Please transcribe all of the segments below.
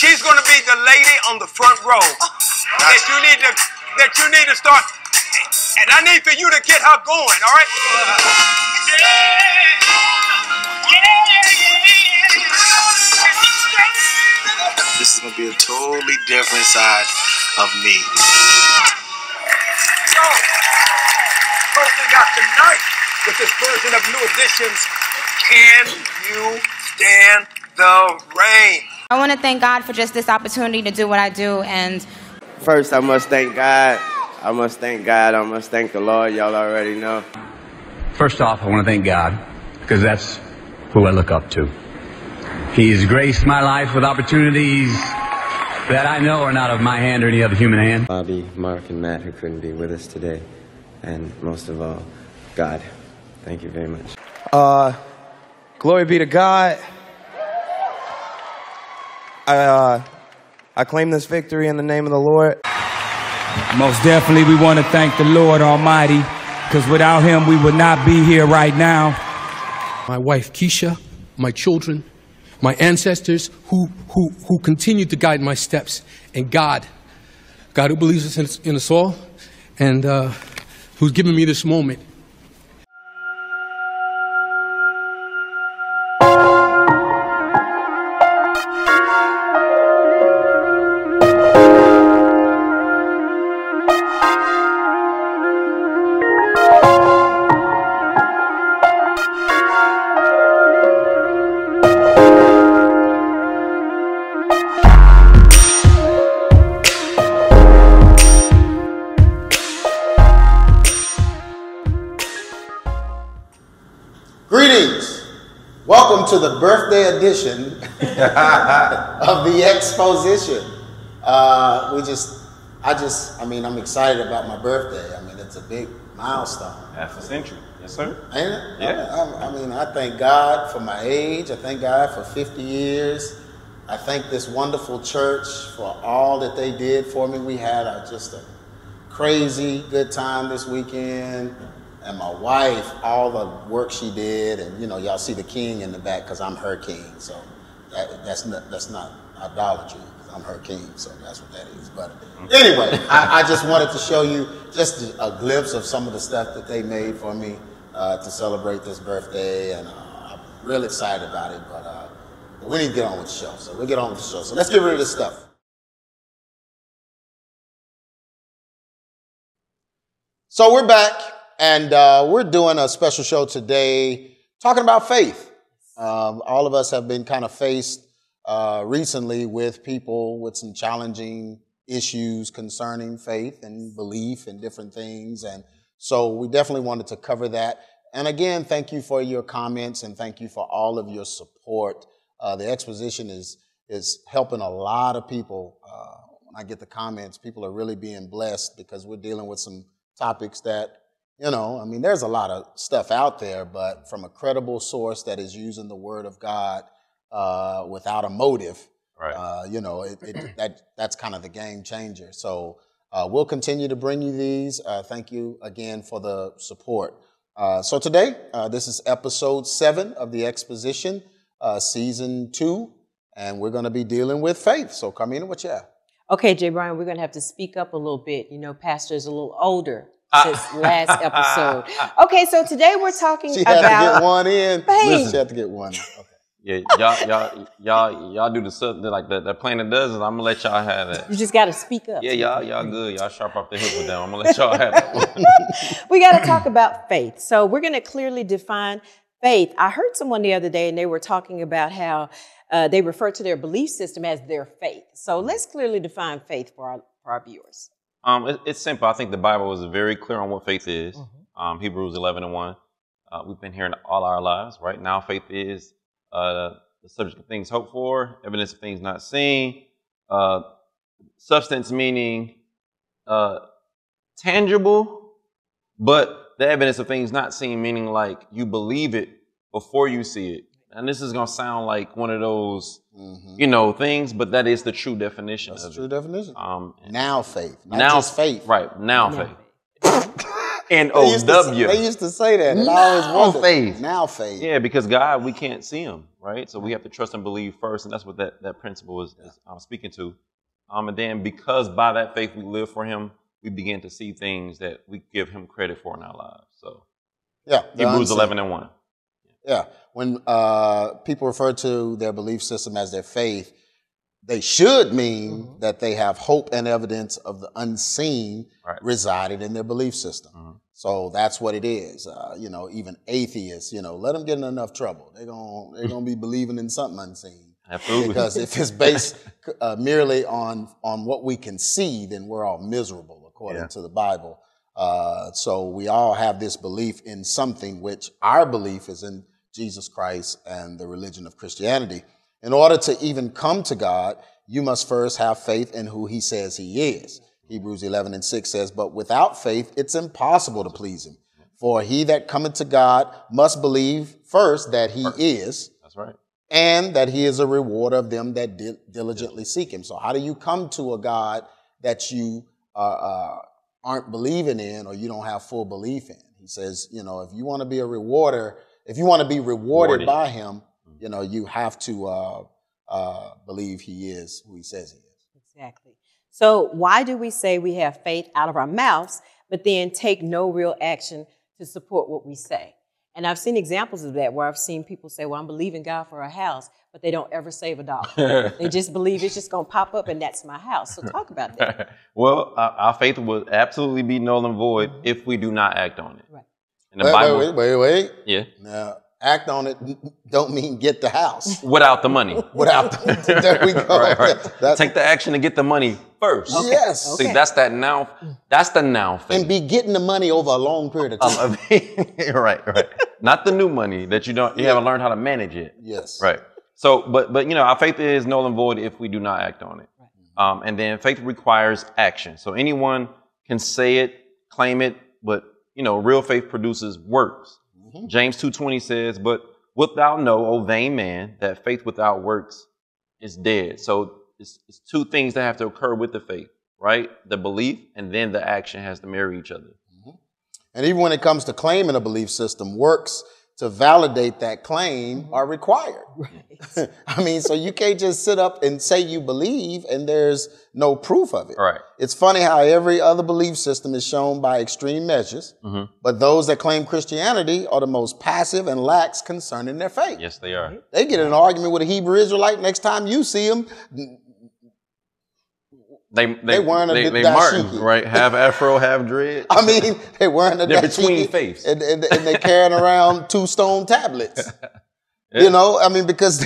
She's going to be the lady on the front row that you need to start. And I need for you to get her going, all right? This is going to be a totally different side of me. So, closing out tonight with this version of New Editions, Can You Stand the Rain? I want to thank God for just this opportunity to do what I do. And first, I must thank God. I must thank God. I must thank the Lord. Y'all already know. First off, I want to thank God because that's who I look up to. He's graced my life with opportunities that I know are not of my hand or any other human hand. Bobby, Mark, and Matt, who couldn't be with us today. And most of all, God. Thank you very much. Glory be to God. I claim this victory in the name of the Lord. Most definitely, we want to thank the Lord Almighty, because without him, we would not be here right now. My wife, Keisha, my children, my ancestors who continue to guide my steps, and God who believes in us all, and who's given me this moment. To the birthday edition of the Exposition. I'm excited about my birthday. I mean, it's a big milestone. Half a century, yes, sir. Ain't it? Yeah. I thank God for my age. I thank God for 50 years. I thank this wonderful church for all that they did for me. We had just a crazy good time this weekend. And my wife, all the work she did, and y'all see the king in the back because I'm her king. So that's not idolatry. I'm her king, so that's what that is. But anyway, I just wanted to show you just a glimpse of some of the stuff that they made for me to celebrate this birthday, and I'm real excited about it. But we need to get on with the show, so we'll get on with the show. So let's get rid of this stuff. So we're back. And we're doing a special show today talking about faith. All of us have been kind of faced recently with people with some challenging issues concerning faith and belief and different things. And so we definitely wanted to cover that. And again, thank you for your comments and thank you for all of your support. The Exposition is helping a lot of people. When I get the comments, people are really being blessed because we're dealing with some topics that there's a lot of stuff out there, but from a credible source that is using the Word of God without a motive, right. That's kind of the game changer. So we'll continue to bring you these. Thank you again for the support. So today, this is episode 7 of the Exposition, season 2, and we're going to be dealing with faith. So Carmina, what you have? Okay, J. Brian, we're going to have to speak up a little bit. Pastor is a little older. Since last episode. Okay, so today we're talking about. She had to get one in. Okay. Yeah, y'all do the stuff like that plan of dozens. I'm gonna let y'all have that. You just gotta speak up. Yeah, y'all good. Y'all sharp off the hip with them. I'm gonna let y'all have that. We gotta talk about faith. So we're gonna clearly define faith. I heard someone the other day, and they were talking about how they refer to their belief system as their faith. So let's clearly define faith for our viewers. It's simple. I think the Bible is very clear on what faith is. Mm-hmm. Hebrews 11:1. We've been hearing all our lives, right? Now faith is the subject of things hoped for, evidence of things not seen, substance meaning tangible, but the evidence of things not seen, meaning like you believe it before you see it. And this is going to sound like one of those, things, but that is the true definition. That's the true definition. Now faith. Not just faith. Right. Now faith. N-O-W. They used to say that. And I always faith. Now faith. Yeah, because God, we can't see him, right? So we have to trust and believe first, and that's what that principle is I'm speaking to. And then because by that faith we live for him, we begin to see things that we give him credit for in our lives. So yeah, Hebrews 11:1. Yeah. When people refer to their belief system as their faith, they should mean mm-hmm. that they have hope and evidence of the unseen resided in their belief system. Mm-hmm. So that's what it is. Even atheists, let them get in enough trouble. They're gonna be believing in something unseen. Absolutely. Because if it's based merely on what we can see, then we're all miserable, according to the Bible. So we all have this belief in something, which our belief is in Jesus Christ and the religion of Christianity. In order to even come to God, you must first have faith in who he says he is. Hebrews 11:6 says, but without faith, it's impossible to please him. For he that cometh to God must believe first that he is. That's right. And that he is a rewarder of them that diligently seek him. So how do you come to a God that you aren't believing in or you don't have full belief in? He says, if you want to be a rewarder, if you want to be rewarded by him, you have to believe he is who he says he is. Exactly. So why do we say we have faith out of our mouths, but then take no real action to support what we say? And I've seen examples of that where I've seen people say, well, I'm believing God for a house, but they don't ever save a dollar. They just believe it's just going to pop up and that's my house. So talk about that. Well, our faith will absolutely be null and void if we do not act on it. Right. And the Bible, wait. Yeah. Now, act on it don't mean get the house. Without the money. There we go. Right. Take the action to get the money first. Okay. Yes. Okay. See, that's that now. That's the now thing. And be getting the money over a long period of time. Right. Not the new money that you haven't learned how to manage it. Yes. Right. So, but our faith is null and void if we do not act on it. And then faith requires action. So anyone can say it, claim it, but real faith produces works. Mm-hmm. James 2:20 says, but wilt thou know, O vain man, that faith without works is dead. So it's two things that have to occur with the faith, right? The belief and then the action has to marry each other. Mm-hmm. And even when it comes to claiming a belief system, works to validate that claim are required. Right. So you can't just sit up and say you believe and there's no proof of it. Right. It's funny how every other belief system is shown by extreme measures, but those that claim Christianity are the most passive and lax concerning their faith. Yes, they are. They get in an argument with a Hebrew Israelite. Next time you see them, They weren't a dashiki. Martin, right? Half afro, half dread. They weren't a dashiki. They're between faiths. And they carrying around 2 stone tablets. Yeah. Because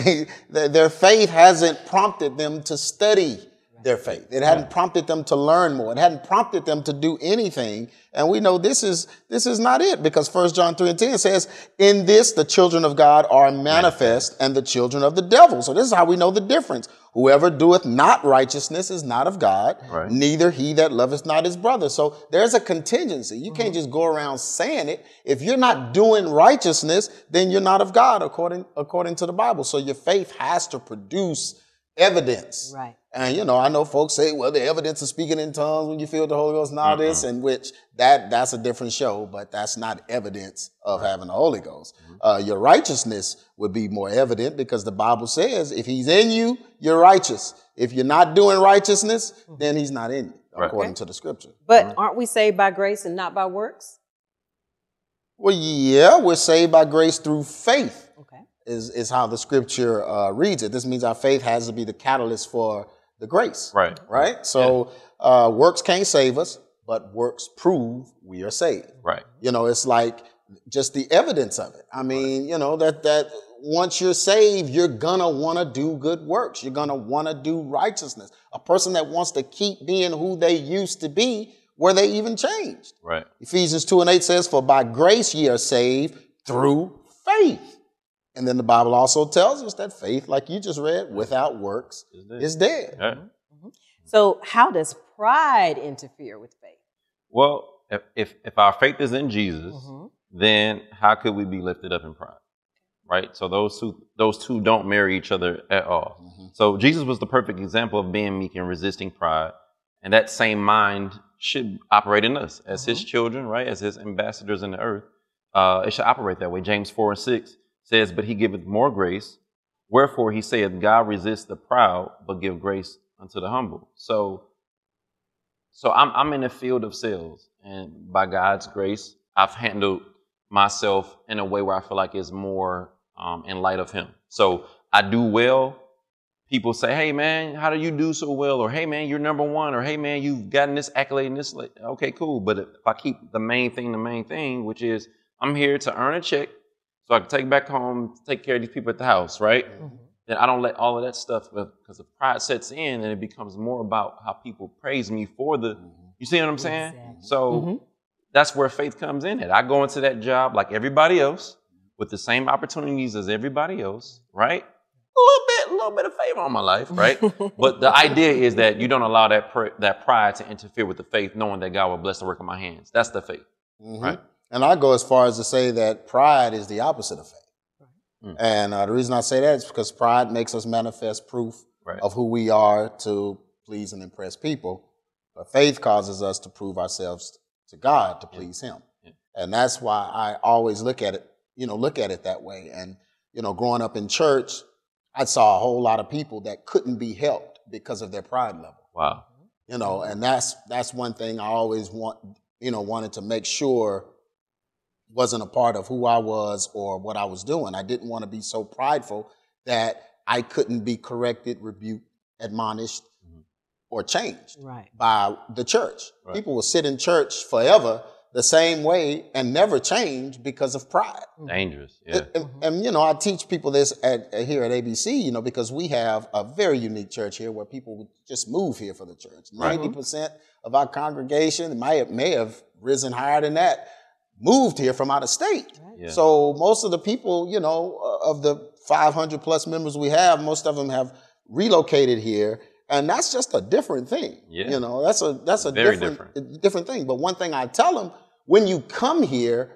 their faith hasn't prompted them to study their faith. It hadn't prompted them to learn more. It hadn't prompted them to do anything. And we know this is not it, because 1 John 3:10 says, in this the children of God are manifest and the children of the devil. So this is how we know the difference. Whoever doeth not righteousness is not of God, neither he that loveth not his brother. So there's a contingency. You can't just go around saying it. If you're not doing righteousness, then you're not of God, according to the Bible. So your faith has to produce evidence. Right. And, I know folks say, well, the evidence of speaking in tongues when you feel the Holy Ghost and all this, and which that's a different show, but that's not evidence of having the Holy Ghost. Your righteousness would be more evident because the Bible says if he's in you, you're righteous. If you're not doing righteousness, then he's not in you, according to the scripture. But aren't we saved by grace and not by works? Well, yeah, we're saved by grace through faith is how the scripture reads it. This means our faith has to be the catalyst for the grace. Right. Right. So works can't save us, but works prove we are saved. Right. It's like just the evidence of it. That once you're saved, you're going to want to do good works. You're going to want to do righteousness. A person that wants to keep being who they used to be, were they even changed? Right. Ephesians 2:8 says, for by grace ye are saved through faith. And then the Bible also tells us that faith, like you just read, without works is dead. Yeah. Mm-hmm. So how does pride interfere with faith? Well, if our faith is in Jesus, then how could we be lifted up in pride? Right? So those two don't marry each other at all. So Jesus was the perfect example of being meek and resisting pride. And that same mind should operate in us as his children, right? As his ambassadors in the earth. It should operate that way. James 4:6 says, "But he giveth more grace. Wherefore he saith, God resists the proud, but give grace unto the humble." So I'm in the field of sales, and by God's grace, I've handled myself in a way where I feel like it's more in light of him. So I do well. People say, "Hey man, how do you do so well?" Or, "Hey man, you're number one," or, "Hey man, you've gotten this accolade and this." Okay, cool. But if I keep the main thing, which is I'm here to earn a check so I can take back home, take care of these people at the house, right? Mm-hmm. Then I don't let all of that stuff, because the pride sets in and it becomes more about how people praise me for the, you see what I'm saying? Exactly. So that's where faith comes in. I go into that job like everybody else with the same opportunities as everybody else, right? A little bit of favor on my life, right? But the idea is that you don't allow that pride to interfere with the faith, knowing that God will bless the work of my hands. That's the faith, right? And I go as far as to say that pride is the opposite of faith. And the reason I say that is because pride makes us manifest proof of who we are to please and impress people. But faith causes us to prove ourselves to God, to please him. Yeah. And that's why I always look at it that way. And, growing up in church, I saw a whole lot of people that couldn't be helped because of their pride level. Wow. And that's one thing I always wanted to make sure wasn't a part of who I was or what I was doing. I didn't want to be so prideful that I couldn't be corrected, rebuked, admonished, or changed by the church. Right. People will sit in church forever the same way and never change because of pride. Dangerous, yeah. And I teach people this here at ABC, because we have a very unique church here where people just move here for the church. 90% of our congregation may have risen higher than that, moved here from out of state. Right. Yeah. So most of the people, of the 500 plus members we have, most of them have relocated here, and that's just a different thing. Yeah. That's a different thing. But one thing I tell them, when you come here,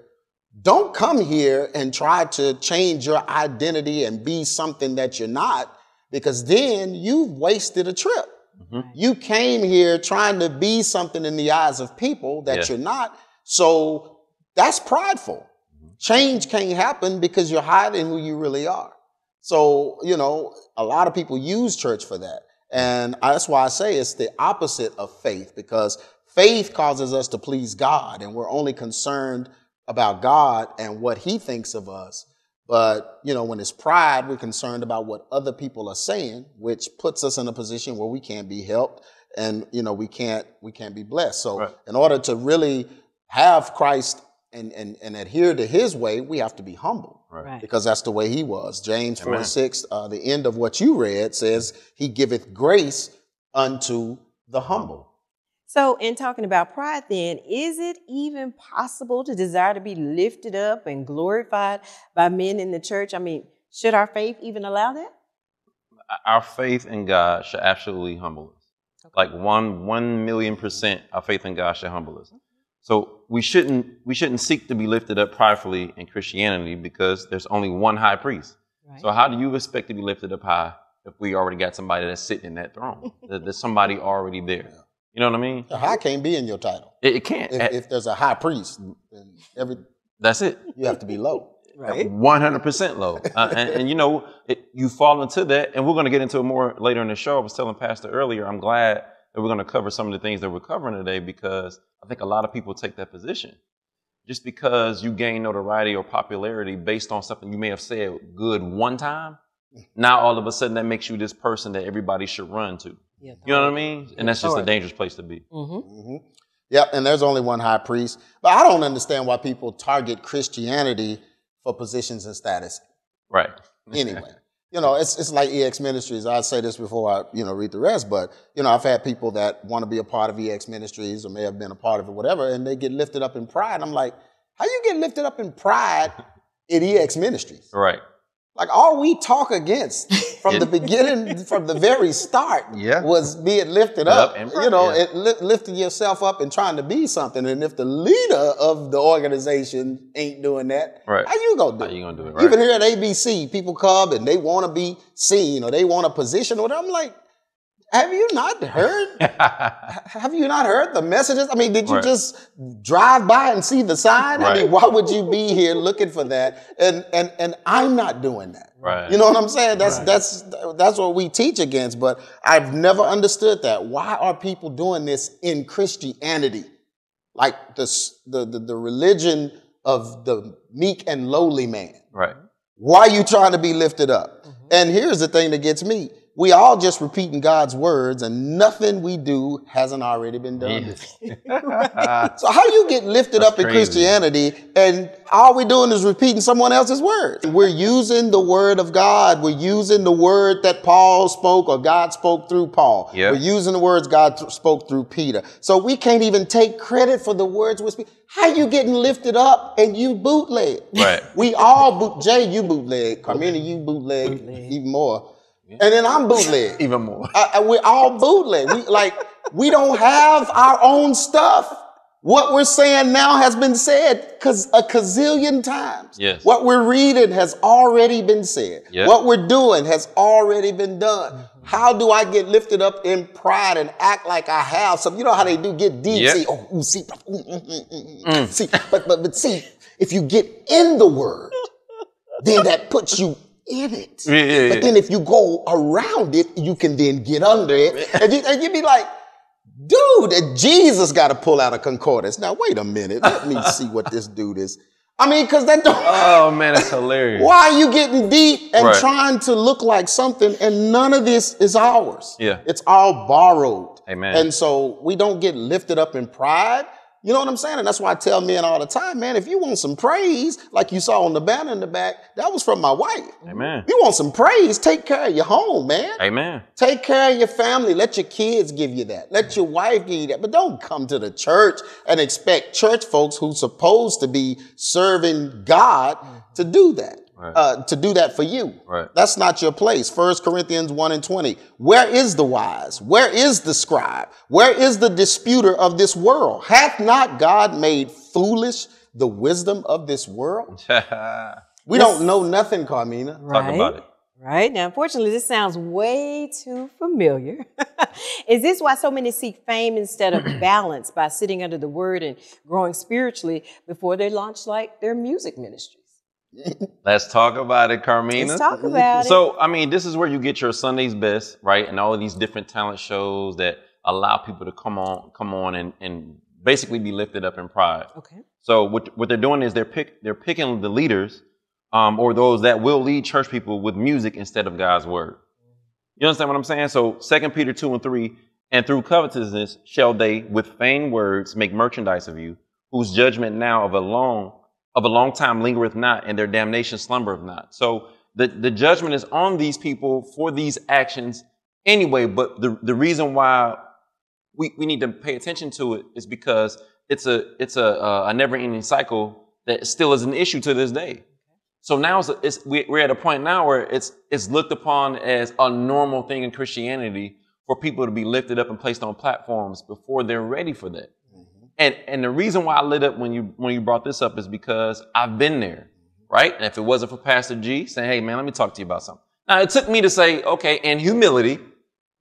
don't come here and try to change your identity and be something that you're not, because then you've wasted a trip. Mm-hmm. You came here trying to be something in the eyes of people that you're not. So that's prideful. Change can't happen because you're hiding who you really are. So, a lot of people use church for that. And that's why I say it's the opposite of faith, because faith causes us to please God, and we're only concerned about God and what he thinks of us. But, when it's pride, we're concerned about what other people are saying, which puts us in a position where we can't be helped and, we can't be blessed. So in order to really have Christ and adhere to his way, we have to be humble, because that's the way he was. James 4:6, the end of what you read says, "He giveth grace unto the humble." So in talking about pride then, is it even possible to desire to be lifted up and glorified by men in the church? I mean, should our faith even allow that? Our faith in God should absolutely humble us. Okay. Like 1,000,000% our faith in God should humble us. So we shouldn't seek to be lifted up pridefully in Christianity, because there's only one high priest. Right. So how do you expect to be lifted up high if we already got somebody that's sitting in that throne? There's somebody already there. You know what I mean? The high can't be in your title. It can't. If there's a high priest, then that's it. You have to be low. Right. 100% low. You fall into that, and we're going to get into it more later in the show. I was telling Pastor earlier, I'm glad that we're going to cover some of the things that we're covering today, because I think a lot of people take that position. Just because you gain notoriety or popularity based on something you may have said good one time, now all of a sudden that makes you this person that everybody should run to. Yeah, you know what I mean? And that's just a dangerous place to be. Mm-hmm. Mm-hmm. Yep, and there's only one high priest. But I don't understand why people target Christianity for positions and status. Right. Anyway. It's like EX Ministries. I say this before I, read the rest, but, I've had people that want to be a part of EX Ministries or may have been a part of it, whatever, and they get lifted up in pride. I'm like, how you get lifted up in pride in EX Ministries? Right. Like, all we talk against from the beginning, from the very start, was being lifted up. Lifting yourself up and trying to be something. And if the leader of the organization ain't doing that, how you going to do it? Even here at ABC, people come and they want to be seen or they want a position. Or I'm like, Have you not heard? Have you not heard the messages? I mean, did you just drive by and see the sign? I mean, why would you be here looking for that? And I'm not doing that. Right. You know what I'm saying? That's what we teach against. But I've never understood that. Why are people doing this in Christianity? Like the religion of the meek and lowly man. Right. Why are you trying to be lifted up? Mm-hmm. And here's the thing that gets me. We all just repeating God's words, and nothing we do hasn't already been done before. So how do you get lifted up in Christianity, and all we're doing is repeating someone else's words? We're using the word of God. We're using the word that Paul spoke, or God spoke through Paul. Yep. We're using the words God spoke through Peter. So we can't even take credit for the words we're speaking. How you getting lifted up and you bootleg? Right. We all boot. Jay, you bootleg. Carmina, you bootleg even more. And then I'm bootleg. Even more. We're all bootleg. We don't have our own stuff. What we're saying now has been said a gazillion times. Yes. What we're reading has already been said. Yep. What we're doing has already been done. How do I get lifted up in pride and act like I have some? You know how they do get deep. Yep. See, see, but see, if you get in the word, then that puts you in it. Yeah. But then if you go around it, you can then get under it. And you be like, dude, Jesus got to pull out a concordance. Now, wait a minute. Let me see what this dude is. I mean, because that don't... Oh, man, it's hilarious. Why are you getting deep and trying to look like something? And none of this is ours. Yeah. It's all borrowed. Amen. And so we don't get lifted up in pride. You know what I'm saying? And that's why I tell men all the time, man, if you want some praise, like you saw on the banner in the back, that was from my wife. Amen. If you want some praise, take care of your home, man. Amen. Take care of your family. Let your kids give you that. Let your wife give you that. But don't come to the church and expect church folks who's supposed to be serving God to do that. Right. To do that for you. Right. That's not your place. 1 Corinthians 1:20. Where is the wise? Where is the scribe? Where is the disputer of this world? Hath not God made foolish the wisdom of this world? We don't know nothing, Carmina. Right. Talk about it. Right. Now, unfortunately, this sounds way too familiar. Is this why so many seek fame instead of balance by sitting under the word and growing spiritually before they launch like their music ministry? Let's talk about it, Carmina. Let's talk about it. So, I mean, this is where you get your Sunday's Best, right? And all of these different talent shows that allow people to come on and basically be lifted up in pride. Okay. So what they're doing is they're picking the leaders or those that will lead church people with music instead of God's word. You understand what I'm saying? So 2 Peter 2:3, and through covetousness shall they with vain words make merchandise of you, whose judgment now of a long time lingereth not, and their damnation slumbereth not. So the judgment is on these people for these actions anyway, but the reason why we need to pay attention to it is because it's a never-ending cycle that still is an issue to this day. So now we're at a point now where it's looked upon as a normal thing in Christianity for people to be lifted up and placed on platforms before they're ready for that. And the reason why I lit up when you brought this up is because I've been there, right? And if it wasn't for Pastor G saying, hey, man, let me talk to you about something. Now, it took me to say, okay, and humility,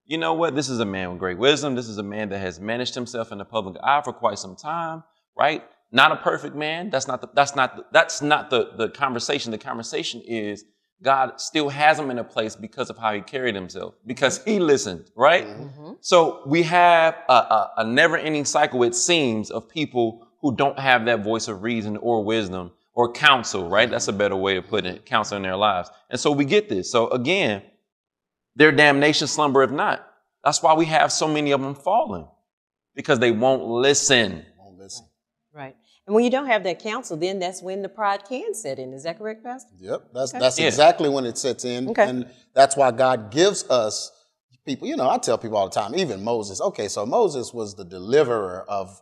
you know what? This is a man with great wisdom. This is a man that has managed himself in the public eye for quite some time, right? Not a perfect man. That's not the conversation. The conversation is God still has him in a place because of how he carried himself, because he listened, right? Mm-hmm. So we have a never-ending cycle, it seems, of people who don't have that voice of reason or wisdom or counsel, right? That's a better way of putting it, counsel in their lives. And so we get this. So again, their damnation slumber, if not. That's why we have so many of them falling, because they won't listen. Right. And when you don't have that counsel, then that's when the pride can set in. Is that correct, Pastor? Yep, that's exactly when it sets in. Okay. And that's why God gives us people. You know, I tell people all the time, even Moses. Okay, so Moses was the deliverer of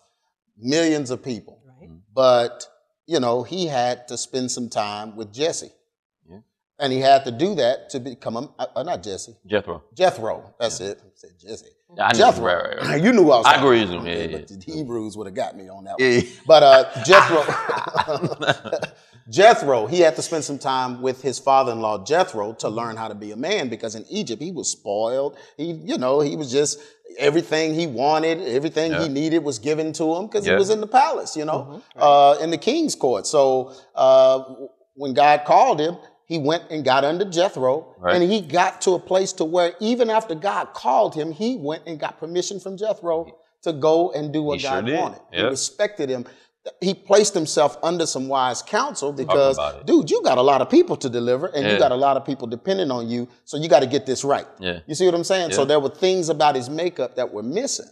millions of people. Right. But, you know, he had to spend some time with Jesse. Yeah. And he had to do that to become a, not Jesse. Jethro. Jethro. That's it. I said Jesse. I knew Jethro. Right. You knew I was. I agree with him. Yeah, but the Hebrews would have got me on that one. Yeah. But Jethro, he had to spend some time with his father-in-law Jethro to learn how to be a man, because in Egypt he was spoiled. He, you know, he was just everything he wanted, everything he needed was given to him because he was in the palace, you know, in the king's court. So when God called him, he went and got under Jethro, and he got to a place to where even after God called him, he went and got permission from Jethro to go and do what God wanted. He respected him. He placed himself under some wise counsel because, dude, you got a lot of people to deliver and you got a lot of people depending on you, so you got to get this right. Yeah. You see what I'm saying? Yeah. So there were things about his makeup that were missing.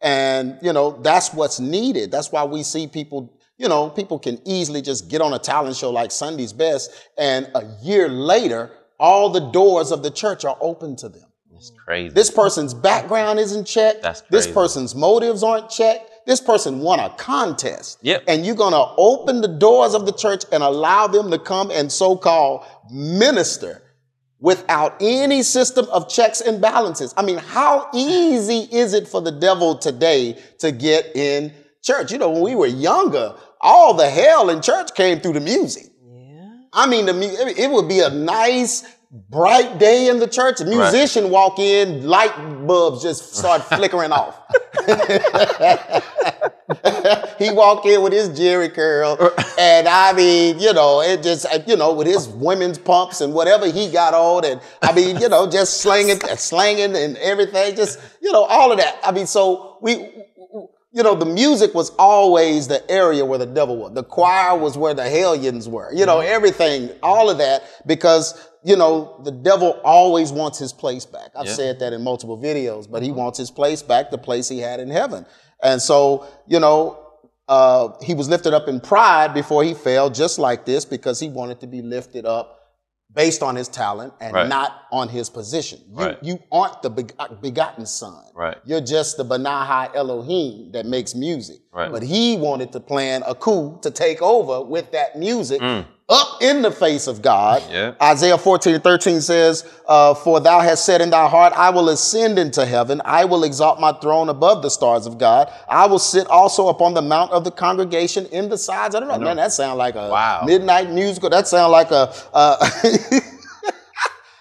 And, you know, that's what's needed. That's why we see people... You know, people can easily just get on a talent show like Sunday's Best, and a year later, all the doors of the church are open to them. That's crazy. This person's background isn't checked. That's crazy. This person's motives aren't checked. This person won a contest. Yep. And you're going to open the doors of the church and allow them to come and so-called minister without any system of checks and balances. I mean, how easy is it for the devil today to get in church? You know, when we were younger, all the hell in church came through the music. Yeah. I mean, it would be a nice, bright day in the church. A musician walk in, light bulbs just start flickering off. He walk in with his jerry curl, and I mean, you know, it just, you know, with his women's pumps and whatever he got on, and I mean, you know, just slanging and everything, just, you know, all of that. I mean, so you know, the music was always the area where the devil was. The choir was where the hellions were. You know, everything, all of that, because, you know, the devil always wants his place back. I've said that in multiple videos, but he wants his place back, the place he had in heaven. And so, you know, he was lifted up in pride before he fell, just like this, because he wanted to be lifted up based on his talent and not on his position. You aren't the begotten son. You're just the Benahai Elohim that makes music. But he wanted to plan a coup to take over with that music up in the face of God. Isaiah 14:13 says, for thou hast said in thy heart, I will ascend into heaven. I will exalt my throne above the stars of God. I will sit also upon the mount of the congregation in the sides. I don't know. Man, that sounds like a midnight musical. That sounds like a...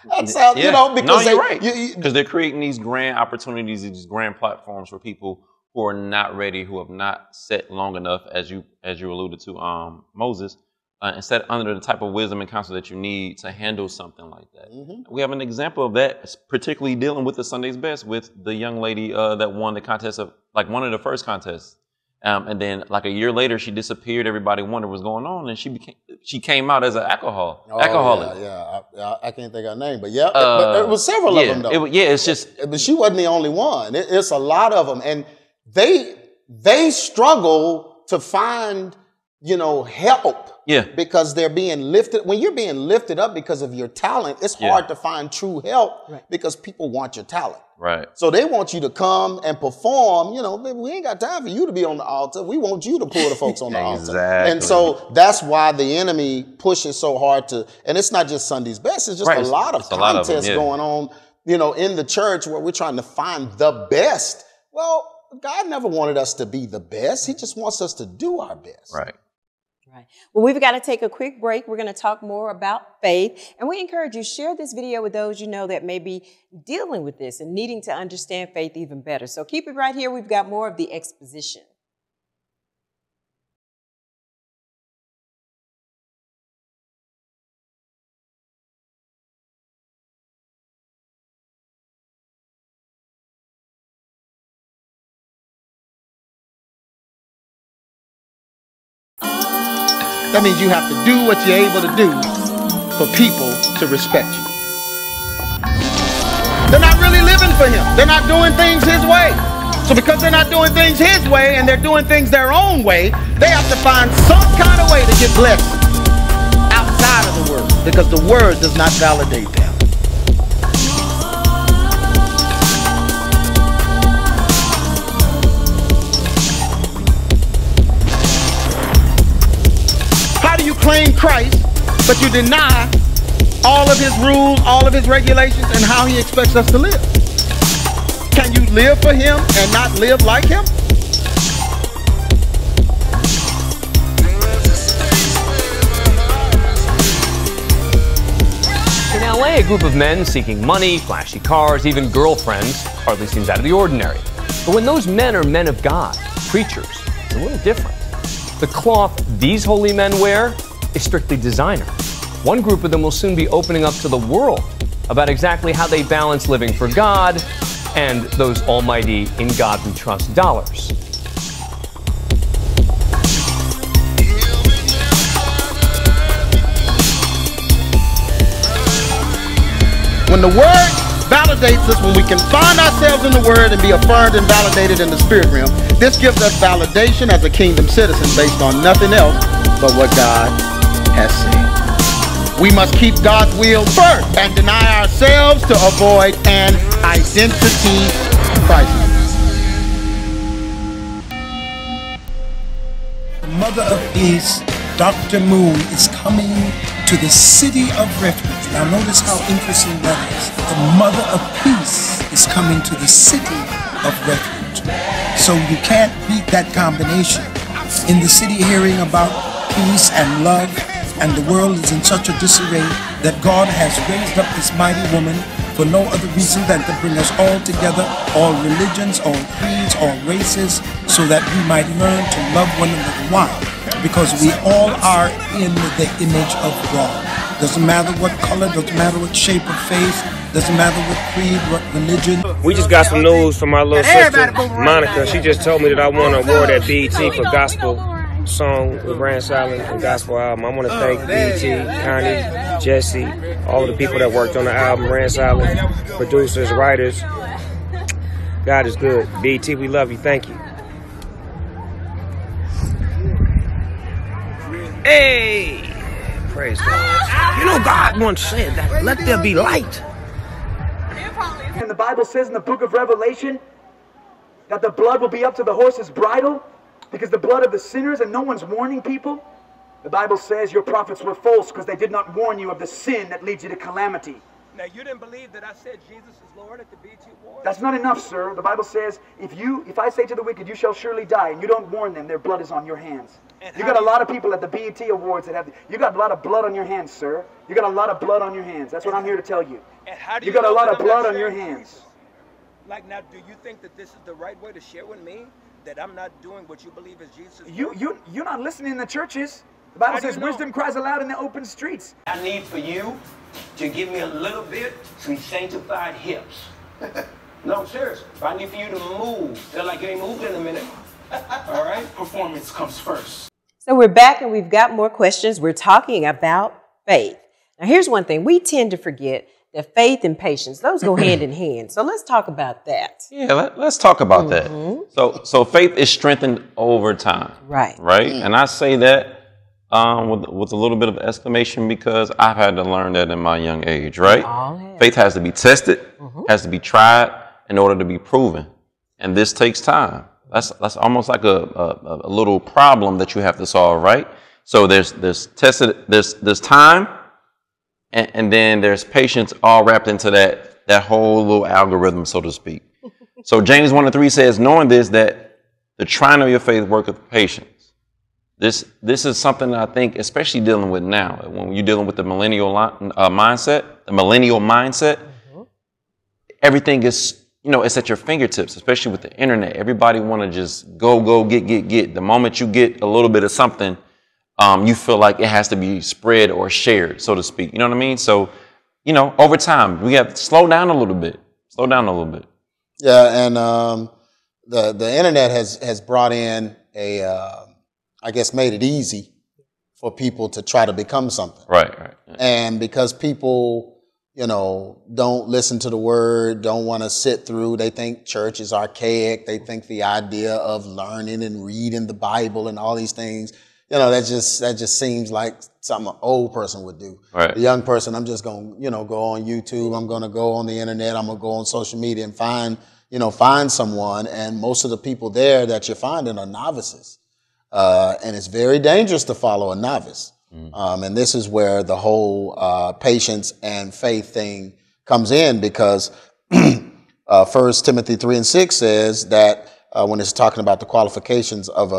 That's how, you know, because they're creating these grand opportunities, these grand platforms for people who are not ready, who have not sat long enough, as you alluded to, Moses, instead under the type of wisdom and counsel that you need to handle something like that. We have an example of that, particularly dealing with the Sunday's Best, with the young lady that won the contest of one of the first contests, and then like a year later she disappeared. Everybody wondered what's going on, and she came out as an alcoholic. I can't think of her name, but there was several of them though. It's just, but she wasn't the only one. It's a lot of them, and they struggle to find, you know, help. Yeah. Because they're being lifted. When you're being lifted up because of your talent, it's hard to find true help because people want your talent. Right. So they want you to come and perform. You know, we ain't got time for you to be on the altar. We want you to pull the folks on the altar. And so that's why the enemy pushes so hard to, and it's not just Sunday's Best. It's just a lot of contests going on, you know, in the church where we're trying to find the best. Well, God never wanted us to be the best. He just wants us to do our best. Right. Well, we've got to take a quick break. We're going to talk more about faith, and we encourage you, share this video with those you know that may be dealing with this and needing to understand faith even better. So keep it right here. We've got more of the exposition. That means you have to do what you're able to do for people to respect you. They're not really living for him. They're not doing things his way. So because they're not doing things his way and they're doing things their own way, they have to find some kind of way to get blessed outside of the word, because the word does not validate them. Claim Christ, but you deny all of his rules, all of his regulations, and how he expects us to live. Can you live for him and not live like him? In LA, a group of men seeking money, flashy cars, even girlfriends hardly seems out of the ordinary. But when those men are men of God, preachers, it's a little different. The cloth these holy men wear is strictly designer. One group of them will soon be opening up to the world about exactly how they balance living for God and those almighty in God we trust dollars. When the Word validates us, when we can find ourselves in the Word and be affirmed and validated in the spirit realm, this gives us validation as a kingdom citizen based on nothing else but what God has said. We must keep God's will first and deny ourselves to avoid an identity crisis. The mother of peace, Dr. Moon, is coming to the city of refuge. Now notice how interesting that is. The mother of peace is coming to the city of refuge. So you can't beat that combination. In the city hearing about peace and love, and the world is in such a disarray that God has raised up this mighty woman for no other reason than to bring us all together, all religions, all creeds, all races, so that we might learn to love one another. Why? Because we all are in the image of God. Doesn't matter what color, doesn't matter what shape of face, doesn't matter what creed, what religion. We just got some news from my little sister, Monica. She just told me that I won an award at BET for gospel song with Rance Allen and gospel album. I want to thank BET, Connie, Jesse, all of the people that worked on the album, Rance Allen, producers, writers. God is good. BET, we love you. Thank you. Hey! Praise God. You know, God once said that, let there be light. And the Bible says in the book of Revelation that the blood will be up to the horse's bridle because the blood of the sinners, and no one's warning people. The Bible says your prophets were false because they did not warn you of the sin that leads you to calamity. Now, you didn't believe that I said Jesus is Lord at the BET Awards? That's not enough, sir. The Bible says, if I say to the wicked, you shall surely die, and you don't warn them, their blood is on your hands. And you got a lot of people at the BET Awards that have, you got a lot of blood on your hands, sir. You got a lot of blood on your hands. That's what I'm here to tell you. And how do you got a lot of blood on your hands. Like, now, do you think that this is the right way to share with me? That I'm not doing what you believe is Jesus? You're not listening in the churches. The Bible says wisdom cries aloud in the open streets. I need for you to give me a little bit some sanctified hips. No, seriously. I need for you to move. They're like, you ain't moved in a minute. All right? Performance comes first. So we're back and we've got more questions. We're talking about faith. Now, here's one thing. We tend to forget that faith and patience, those go hand in hand. So let's talk about that. Yeah, let's talk about that. So faith is strengthened over time. Right. Right? Mm-hmm. And I say that with a little bit of exclamation because I've had to learn that in my young age, right? Faith has to be tested, has to be tried in order to be proven. And this takes time. That's almost like a little problem that you have to solve, right? So there's time, and then there's patience all wrapped into that whole little algorithm, so to speak. So James 1:3 says, knowing this, that the trying of your faith worketh patience. This is something that I think, especially dealing with now, when you're dealing with the millennial mindset, everything is, it's at your fingertips, especially with the internet. Everybody want to just go, get. The moment you get a little bit of something, you feel like it has to be spread or shared, so to speak. You know what I mean? So, over time, we have to slow down a little bit. Slow down a little bit. Yeah, and the internet has brought in a... I guess made it easy for people to try to become something. Right. And because people, don't listen to the word, don't want to sit through, they think church is archaic. They think the idea of learning and reading the Bible and all these things, that just seems like something an old person would do. Right. The young person, I'm just going to, go on YouTube. I'm going to go on the internet. I'm going to go on social media and find someone. And most of the people there that you're finding are novices. And it's very dangerous to follow a novice And this is where the whole patience and faith thing comes in, because 1 Timothy 3:6 says that when it's talking about the qualifications of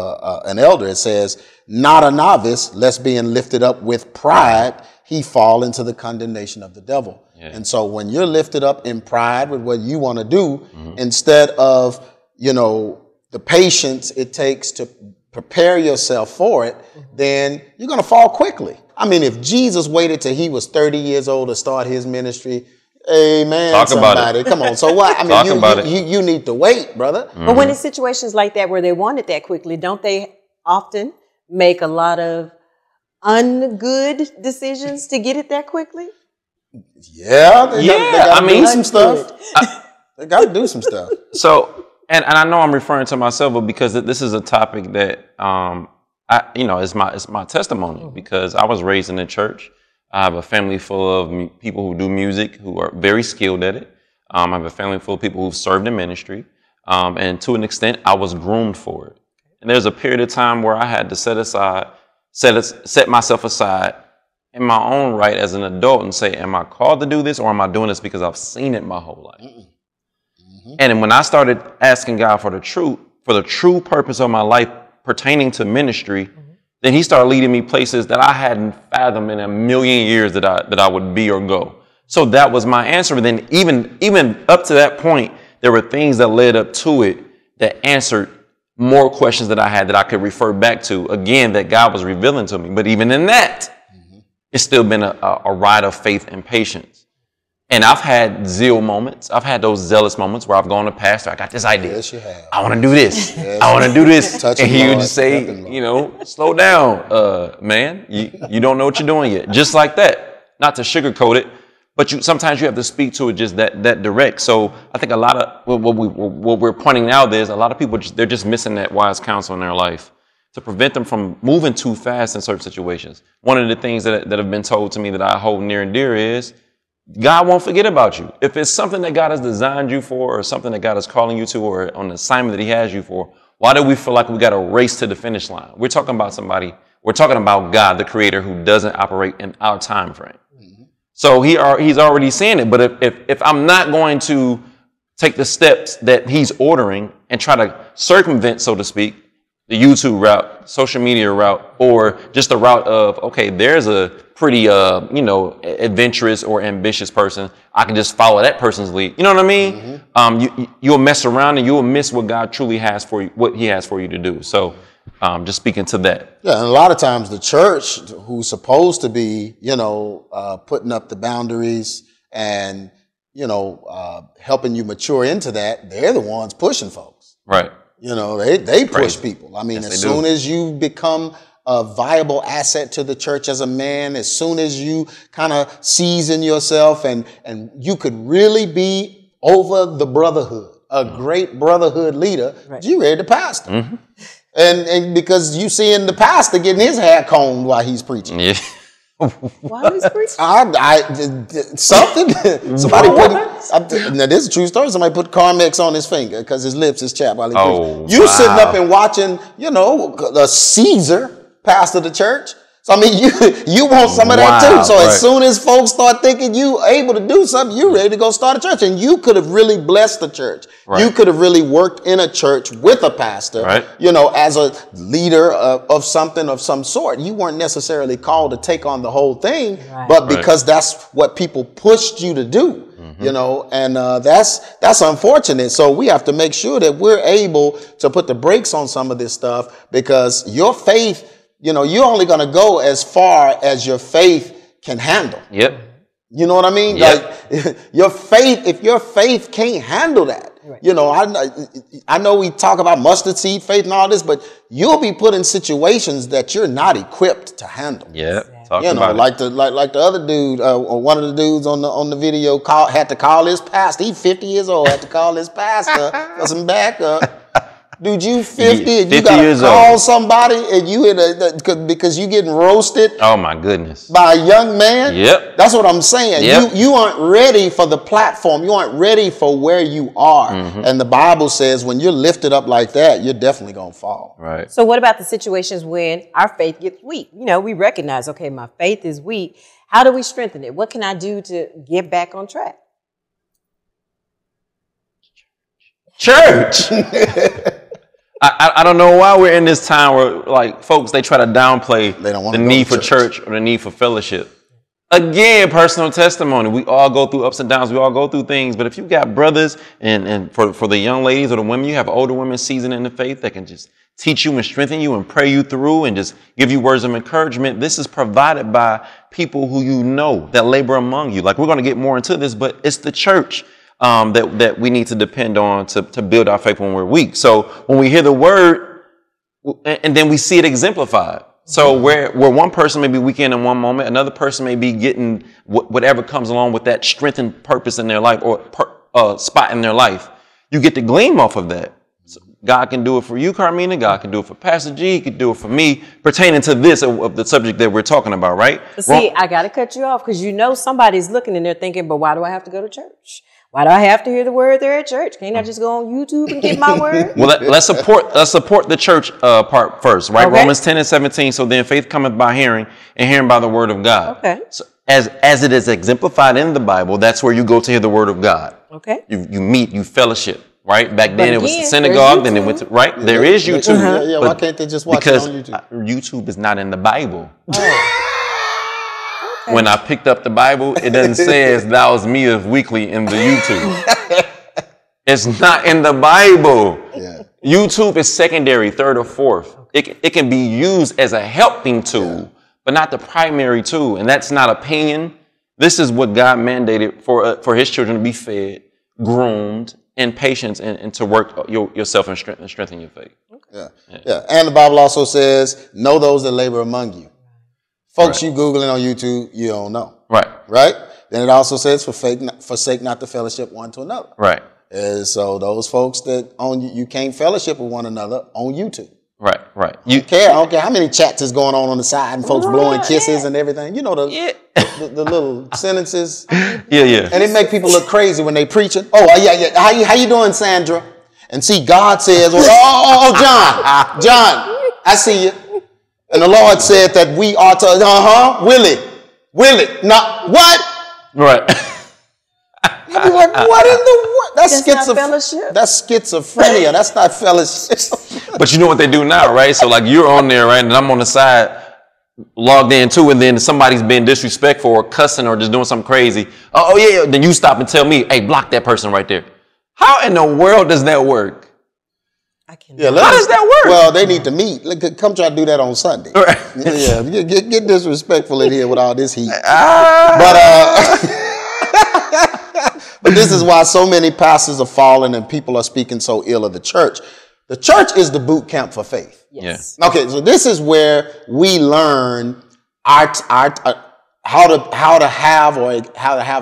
an elder, it says, not a novice, lest being lifted up with pride, he fall into the condemnation of the devil. Yeah. And so when you're lifted up in pride with what you want to do, instead of, you know, the patience it takes to prepare yourself for it, then you're going to fall quickly. I mean, if Jesus waited till he was 30 years old to start his ministry, amen. Talk about it. Come on. So what? I mean, you need to wait, brother. But when it's situations like that where they want it that quickly, don't they often make a lot of ungood decisions to get it that quickly? Yeah. They got to do some stuff. So, and I know I'm referring to myself, but because this is a topic that, it's my testimony, because I was raised in the church. I have a family full of people who do music, who are very skilled at it. I have a family full of people who've served in ministry. And to an extent, I was groomed for it. And there's a period of time where I had to set myself aside in my own right as an adult and say, am I called to do this, or am I doing this because I've seen it my whole life? And when I started asking God for the true purpose of my life pertaining to ministry, then he started leading me places that I hadn't fathomed in a million years that I would be or go. So that was my answer. But then even up to that point, there were things that led up to it that answered more questions that I had that I could refer back to, again, that God was revealing to me. But even in that, it's still been a ride of faith and patience. And I've had zeal moments. I've had those zealous moments where I've gone to pastor. I got this idea. Yes, you have. I want to do this. Yes, I want to do this. And he would just say, you know, slow down, man. You don't know what you're doing yet. Just like that. Not to sugarcoat it, but sometimes you have to speak to it just that direct. So I think a lot of what we're pointing out is a lot of people, they're just missing that wise counsel in their life to prevent them from moving too fast in certain situations. One of the things that have been told to me that I hold near and dear is, God won't forget about you. If it's something that God has designed you for, or something that God is calling you to, or on an assignment that he has you for, why do we feel like we got to race to the finish line? We're talking about somebody. We're talking about God, the creator, who doesn't operate in our time frame. So he's already saying it. But if I'm not going to take the steps that he's ordering and try to circumvent, so to speak, the YouTube route, social media route, or just the route of, okay, there's a pretty, adventurous or ambitious person, I can just follow that person's lead. You know what I mean? You'll mess around and you'll miss what God truly has for you, what he has for you to do. So just speaking to that. Yeah, and a lot of times the church, who's supposed to be, putting up the boundaries and, helping you mature into that, they're the ones pushing folks. Right. They push people. I mean, yes, as soon as you become a viable asset to the church as a man, as soon as you kind of season yourself and you could really be over the brotherhood, a great brotherhood leader, you read the pastor. And because you seeing the pastor getting his hair combed while he's preaching. Yeah. Why was preaching? Now this is a true story. Somebody put Carmex on his finger because his lips is chapped while he preached. You sitting up and watching, the Caesar pastor the church. So I mean, you want some of that too. So as soon as folks start thinking you able to do something, you ready to go start a church, and you could have really blessed the church. Right. You could have really worked in a church with a pastor, as a leader of something of some sort. You weren't necessarily called to take on the whole thing, but because that's what people pushed you to do. That's unfortunate. So we have to make sure that we're able to put the brakes on some of this stuff, because your faith, you're only going to go as far as your faith can handle. Yep. You know what I mean? Yep. Like if your faith can't handle that, I know we talk about mustard seed faith and all this, but you'll be put in situations that you're not equipped to handle. Yeah. Like the other dude, or one of the dudes on the video had to call his pastor. He's 50 years old, had to call his pastor for some backup. Dude, you 50 and you got to call somebody and you in a, because you getting roasted. Oh my goodness. By a young man. Yep. That's what I'm saying. Yep. You aren't ready for the platform. You aren't ready for where you are. Mm-hmm. And the Bible says when you're lifted up like that, you're definitely going to fall. Right. So what about the situations when our faith gets weak? You know, we recognize, okay, my faith is weak. How do we strengthen it? What can I do to get back on track? Church. I don't know why we're in this time where, like, folks, they try to downplay the need for church or the need for fellowship. Again, personal testimony. We all go through ups and downs. We all go through things. But if you got brothers and for the young ladies or the women, you have older women seasoned in the faith that can just teach you and strengthen you and pray you through and just give you words of encouragement. This is provided by people who you know that labor among you. Like, we're going to get more into this, but it's the church. That we need to depend on to build our faith when we're weak. So when we hear the word, and then we see it exemplified. So where one person may be weak in one moment, another person may be getting whatever comes along with that strengthened purpose in their life or spot in their life. You get to gleam off of that. So God can do it for you, Carmina. God can do it for Pastor G. He could do it for me, pertaining to this of the subject that we're talking about, right? See, I got to cut you off because you know somebody's looking and they're thinking, but why do I have to go to church? Why do I have to hear the word there at church? Can't I just go on YouTube and get my word? Well, let's support the church part first, right? Okay. Romans 10 and 17. So then faith cometh by hearing and hearing by the word of God. Okay. So as it is exemplified in the Bible, that's where you go to hear the word of God. Okay. You meet, you fellowship, right? Back then it was the synagogue, then it went to, right? Yeah, there is YouTube. Yeah, why can't they just watch it on YouTube? Because YouTube is not in the Bible. Oh. When I picked up the Bible, it doesn't say as thou as me as weekly in the YouTube. It's not in the Bible. Yeah. YouTube is secondary, third or fourth. It can be used as a helping tool, but not the primary tool. And that's not opinion. This is what God mandated for his children to be fed, groomed, and patience, and to work yourself and strengthen your faith. Okay. Yeah. And the Bible also says, know those that labor among you. Folks, right. You Googling on YouTube, you don't know. Right. Right? Then it also says, forsake not the fellowship one to another. Right. And so those folks that on you can't fellowship with one another on YouTube. Right, right. You care. I don't care how many chats is going on the side and folks blowing kisses and everything. You know the little sentences. Yeah. And it make people look crazy when they preaching. Oh, yeah. How you doing, Sandra? And see, God says, John, I see you. And the Lord said that we are to, will it, not what? Right. You'd be like, what in the world? That's schizophrenia. That's not fellowship. But you know what they do now, right? So like you're on there, right? And I'm on the side logged in too. And then somebody's being disrespectful or cussing or just doing something crazy. Oh yeah. Then you stop and tell me, hey, block that person right there. How in the world does that work? How does that work? Well, they need to meet. Come try to do that on Sunday. Right. Yeah, get disrespectful in here with all this heat. But this is why so many pastors are falling and people are speaking so ill of the church. The church is the boot camp for faith. Yes. Yeah. Okay, so this is where we learn how to have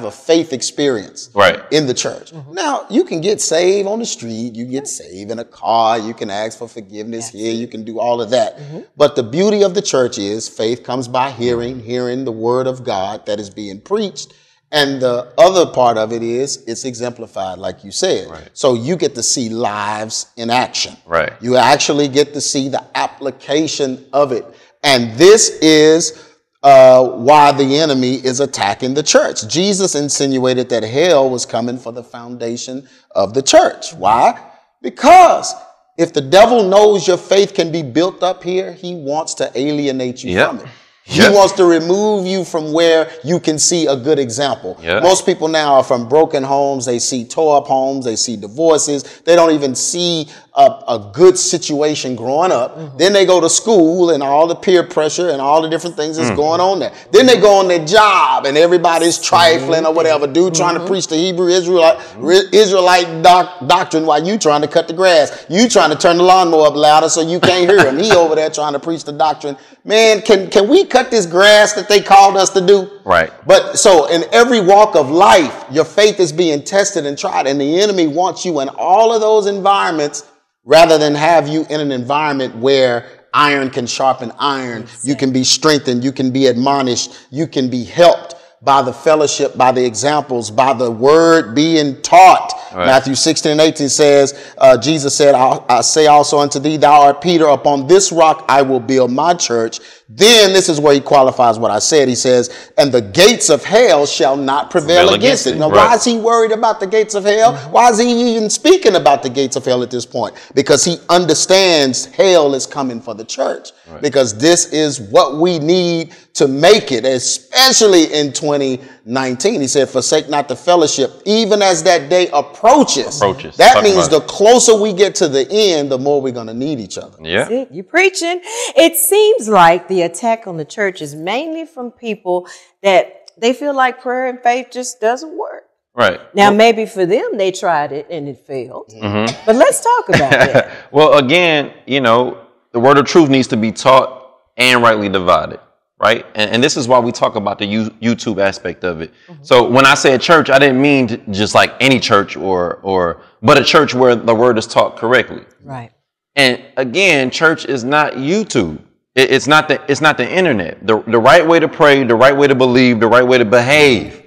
a faith experience in the church. Mm-hmm. Now, you can get saved on the street. You get saved in a car. You can ask for forgiveness here. You can do all of that. Mm-hmm. But the beauty of the church is faith comes by hearing the word of God that is being preached. And the other part of it is it's exemplified, like you said. Right. So you get to see lives in action. Right. You actually get to see the application of it. And this is why the enemy is attacking the church. Jesus insinuated that hell was coming for the foundation of the church. Why? Because if the devil knows your faith can be built up here, he wants to alienate you from it. He wants to remove you from where you can see a good example. Yep. Most people now are from broken homes. They see tore up homes. They see divorces. They don't even see a good situation growing up. Mm-hmm. Then they go to school and all the peer pressure and all the different things that's going on there. Then they go on their job and everybody's trifling or whatever. Dude trying to preach the Hebrew Israelite doctrine while you trying to cut the grass. You trying to turn the lawnmower up louder so you can't hear him. He over there trying to preach the doctrine. Man, can we cut this grass that they called us to do? Right. But so in every walk of life, your faith is being tested and tried, and the enemy wants you in all of those environments rather than have you in an environment where iron can sharpen iron. You can be strengthened. You can be admonished. You can be helped by the fellowship, by the examples, by the word being taught. Right. Matthew 16:18 says, Jesus said, I say also unto thee, thou art Peter, upon this rock I will build my church. Then this is where he qualifies what I said. He says, and the gates of hell shall not prevail against it. Now, why is he worried about the gates of hell? Why is he even speaking about the gates of hell at this point? Because he understands hell is coming for the church. Right. Because this is what we need to make it, especially in 2019. He said, forsake not the fellowship, even as that day approaches. That Talk means the closer we get to the end, the more we're going to need each other. Yeah. That's it. You're preaching. It seems like the attack on the church is mainly from people that they feel like prayer and faith just doesn't work. Right. Now, maybe for them, they tried it and it failed. Mm-hmm. But let's talk about that. Well, again, you know, the word of truth needs to be taught and rightly divided. Right. And this is why we talk about the YouTube aspect of it. Mm-hmm. So when I said church, I didn't mean just like any church but a church where the word is taught correctly. Right. And again, church is not YouTube. It's not the internet. The right way to pray, the right way to believe, the right way to behave.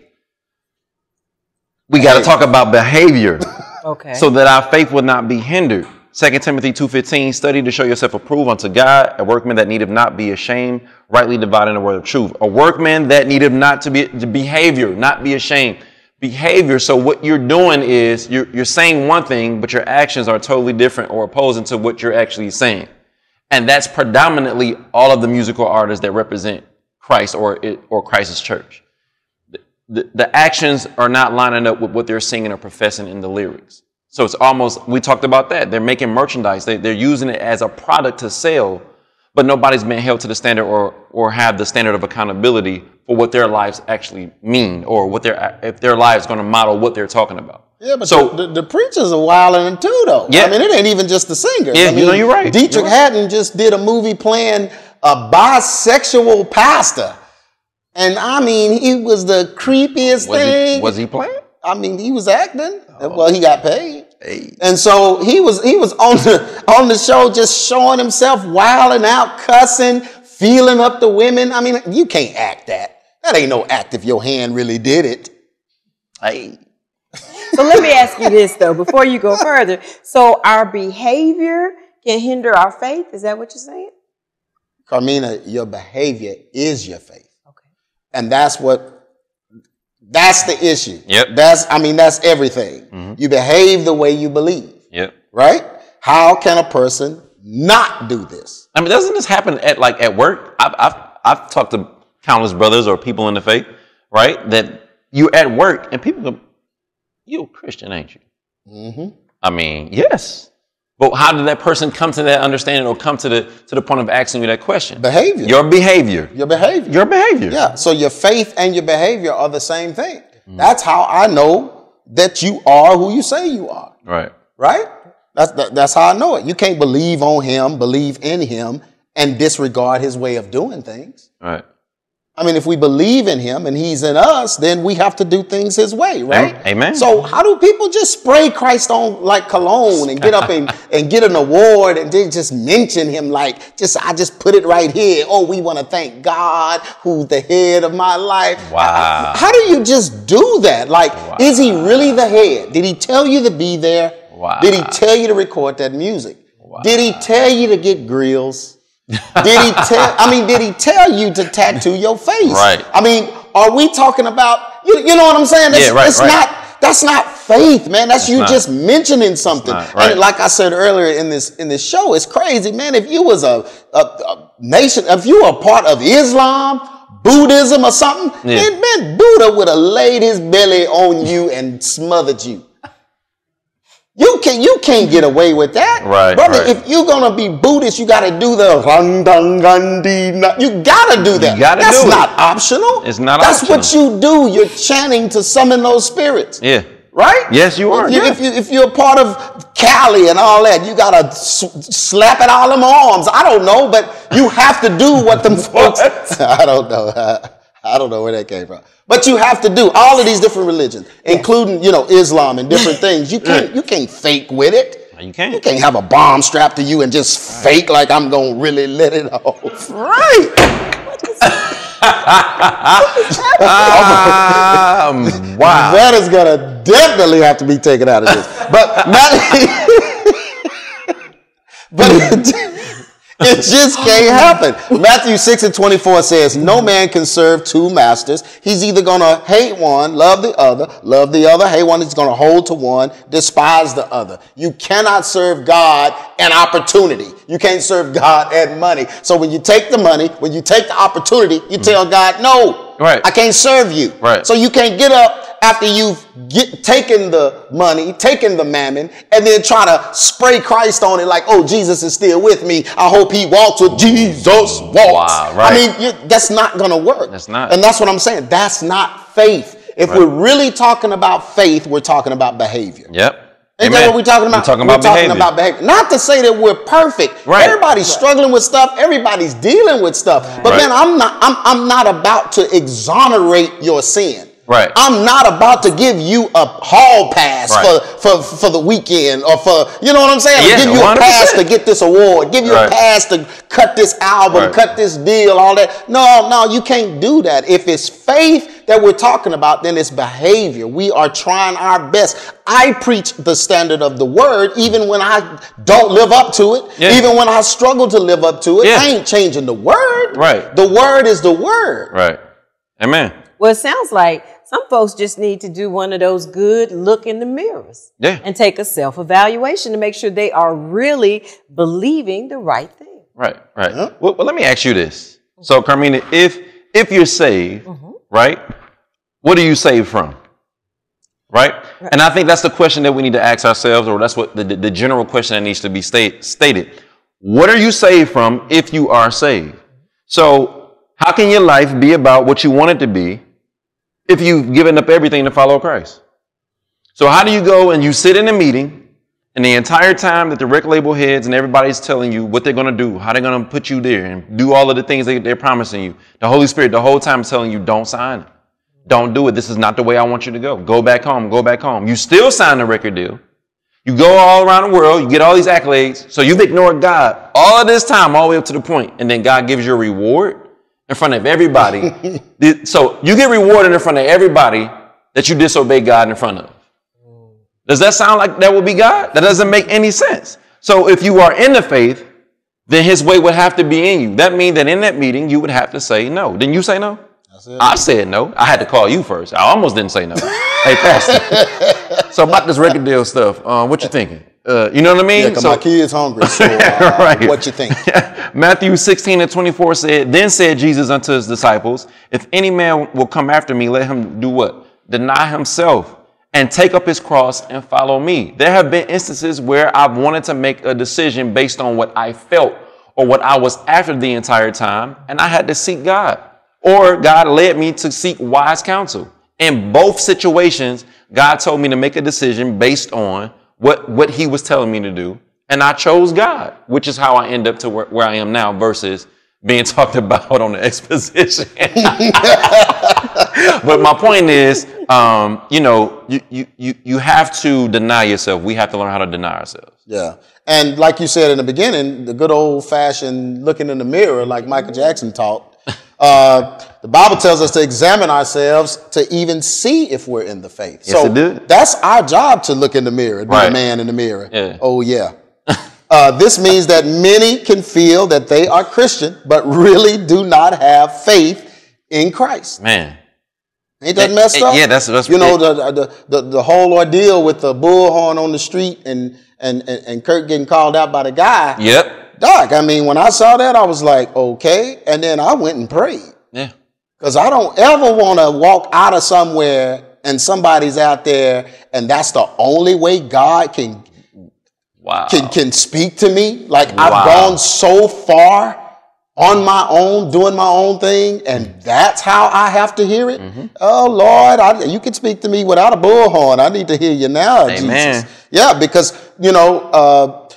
We got to talk about behavior. Okay. So that our faith will not be hindered. 2 Timothy 2:15, study to show yourself approved unto God, a workman that needeth not be ashamed, rightly dividing the word of truth. A workman that needeth not to be, the behavior, not be ashamed. Behavior, so what you're doing is, you're saying one thing, but your actions are totally different or opposing to what you're actually saying. And that's predominantly all of the musical artists that represent Christ or Christ's church. The actions are not lining up with what they're singing or professing in the lyrics. So it's almost, we talked about that. They're making merchandise. They're using it as a product to sell, but nobody's been held to the standard or have the standard of accountability for what their lives actually mean or what if their lives going to model what they're talking about. Yeah, but so, the preachers are wilding too, though. Yeah. I mean, it ain't even just the singers. Yeah, I mean, you're right. Dietrich Haddon just did a movie playing a bisexual pastor. And I mean, he was the creepiest thing. Was he playing? I mean, he was acting. Well, he got paid. And so he was on the show just showing himself, wilding out, cussing, feeling up the women. I mean, you can't act that. That ain't no act if your hand really did it. Hey. So let me ask you this, though, before you go further. So our behavior can hinder our faith? Is that what you're saying? Carmina, your behavior is your faith. Okay. And that's what... That's the issue. Yep. That's everything. Mm-hmm. You behave the way you believe. Yep. Right? How can a person not do this? I mean, doesn't this happen at work? I've talked to countless brothers or people in the faith, right? That you're at work and people go, "You're a Christian, ain't you?" Mm-hmm. I mean, yes. But how did that person come to that understanding or come to the point of asking you that question? Behavior. Your behavior. Your behavior. Your behavior. Yeah. So your faith and your behavior are the same thing. Mm-hmm. That's how I know that you are who you say you are. Right. Right? That's how I know it. You can't believe on him, believe in him, and disregard his way of doing things. Right. I mean, if we believe in him and he's in us, then we have to do things his way, right? Amen. So how do people just spray Christ on like cologne and get up and get an award and then just mention him like, I just put it right here. Oh, we want to thank God who's the head of my life. Wow. How do you just do that? Like, Is he really the head? Did he tell you to be there? Wow. Did he tell you to record that music? Wow. Did he tell you to get grills? Did he tell you to tattoo your face? Right. I mean, are we talking about, you know what I'm saying? That's not faith, man. That's just mentioning something. Right. And like I said earlier in this show, it's crazy, man. If you was a nation, if you were a part of Islam, Buddhism or something, then man, Buddha would have laid his belly on you and smothered you. You can't get away with that. Right, brother, if you're going to be Buddhist, you got to do the run, dun, run, dee, nah. You got to do that. That's not optional. It's not optional. That's what you do. You're chanting to summon those spirits. Yeah. Right? Yes, you are. If you're a part of Cali and all that, you got to slap at all them arms. I don't know, but you have to do what them folks... I don't know. I don't know where that came from. But you have to do all of these different religions, including, Islam and different things. You can't fake with it. You can't. You can't have a bomb strapped to you and just fake like I'm going to really let it off. Right. What is wow. That is going to definitely have to be taken out of this. But it just can't happen. Matthew 6:24 says, no man can serve two masters. He's either going to hate one, love the other, hate one. He's going to hold to one, despise the other. You cannot serve God and opportunity. You can't serve God and money. So when you take the money, when you take the opportunity, you tell God, no, I can't serve you. Right. So you can't get up after you've taken the money, taken the mammon, and then try to spray Christ on it like, oh, Jesus is still with me. I hope he walks with Jesus walks. Wow, right. I mean, that's not going to work. That's not. And that's what I'm saying. That's not faith. If we're really talking about faith, we're talking about behavior. Yep. Isn't that what we're talking about? We're talking about, behavior. Not to say that we're perfect. Right. Everybody's struggling with stuff. Everybody's dealing with stuff. But man, I'm not about to exonerate your sin. Right. I'm not about to give you a hall pass for the weekend or for, you know what I'm saying? Yeah, give you 100%. A pass to get this award. Give you a pass to cut this album, cut this deal, all that. No, no, you can't do that. If it's faith that we're talking about, then it's behavior. We are trying our best. I preach the standard of the word even when I don't live up to it, even when I struggle to live up to it. I ain't changing the word. Right. The word is the word. Right. Amen. Well, it sounds like some folks just need to do one of those good look in the mirrors and take a self-evaluation to make sure they are really believing the right thing. Right, right. Yeah. Well, let me ask you this. So, Carmina, if you're saved, right, what are you saved from? Right? And I think that's the question that we need to ask ourselves, or that's what the general question that needs to be stated. What are you saved from if you are saved? So, how can your life be about what you want it to be if you've given up everything to follow Christ? So how do you go and you sit in a meeting and the entire time that the record label heads and everybody's telling you what they're going to do, how they're going to put you there and do all of the things they're promising you. The Holy Spirit the whole time is telling you, don't sign it. Don't do it. This is not the way I want you to go. Go back home. Go back home. You still sign the record deal. You go all around the world. You get all these accolades. So you've ignored God all of this time, all the way up to the point. And then God gives you a reward in front of everybody. So you get rewarded in front of everybody that you disobey God in front of. Does that sound like that would be God? That doesn't make any sense. So if you are in the faith, then his way would have to be in you. That means that in that meeting, you would have to say no. Didn't you say no? I said no. I had to call you first. I almost didn't say no. Hey, Pastor. So about this record deal stuff, what you thinking? You know what I mean? Yeah, so, my kid's hungry, so what you think? Matthew 16:24 said, then said Jesus unto his disciples, if any man will come after me, let him do what? Deny himself and take up his cross and follow me. There have been instances where I've wanted to make a decision based on what I felt or what I was after the entire time, and I had to seek God. Or God led me to seek wise counsel. In both situations, God told me to make a decision based on what he was telling me to do. And I chose God, which is how I end up to where I am now versus being talked about on the exposition. But my point is, you know, you have to deny yourself. We have to learn how to deny ourselves. Yeah. And like you said in the beginning, the good old fashioned looking in the mirror, like Michael Jackson taught, the Bible tells us to examine ourselves to even see if we're in the faith. Yes, so that's our job, to look in the mirror, be a man in the mirror. Yeah. Oh, yeah. This means that many can feel that they are Christian, but really do not have faith in Christ. Man. Ain't that messed up? Yeah, that's you know, the whole ordeal with the bullhorn on the street and Kirk getting called out by the guy. Yep. Doc, I mean, when I saw that, I was like, okay. And then I went and prayed. Yeah. Because I don't ever want to walk out of somewhere and somebody's out there and that's the only way God can speak to me. Like, I've gone so far on my own, doing my own thing, and that's how I have to hear it? Oh, Lord, you can speak to me without a bullhorn. I need to hear you now, Amen. Jesus. Yeah, because, you know,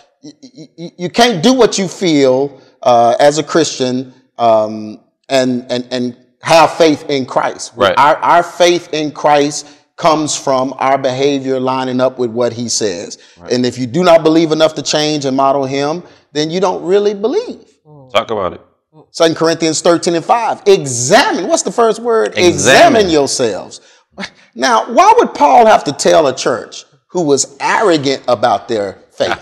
you can't do what you feel as a Christian and have faith in Christ. Right. Our faith in Christ comes from our behavior lining up with what he says. Right. And if you do not believe enough to change and model him, then you don't really believe. Talk about it. 2 Corinthians 13:5. Examine. What's the first word? Examine yourselves. Now, why would Paul have to tell a church who was arrogant about their faith?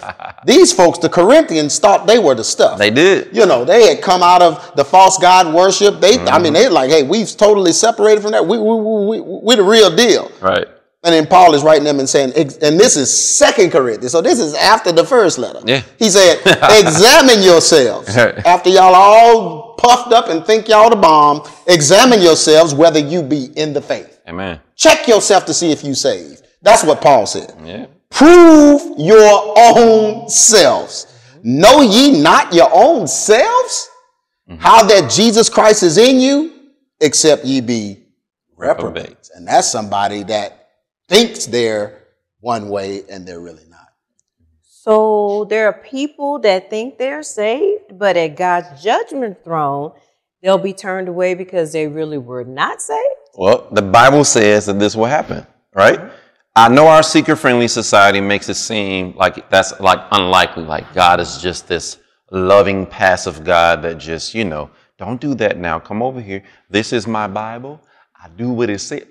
These folks, the Corinthians, thought they were the stuff. They did. You know, they had come out of the false god worship. They, I mean, they're like, hey, we've totally separated from that. We're the real deal. Right. And then Paul is writing them and saying, and this is 2 Corinthians. So this is after the first letter. Yeah. He said, examine yourselves. After y'all all puffed up and think y'all the bomb, examine yourselves whether you be in the faith. Amen. Check yourself to see if you saved. That's what Paul said. Yeah. Prove your own selves. Know ye not your own selves? How that Jesus Christ is in you, except ye be reprobates. And that's somebody that thinks they're one way and they're really not. So there are people that think they're saved, but at God's judgment throne, they'll be turned away because they really were not saved? Well, the Bible says that this will happen, right? I know our seeker-friendly society makes it seem like that's like unlikely, like God is just this loving, passive God that just, you know, don't do that now. Come over here. This is my Bible. I do what it says.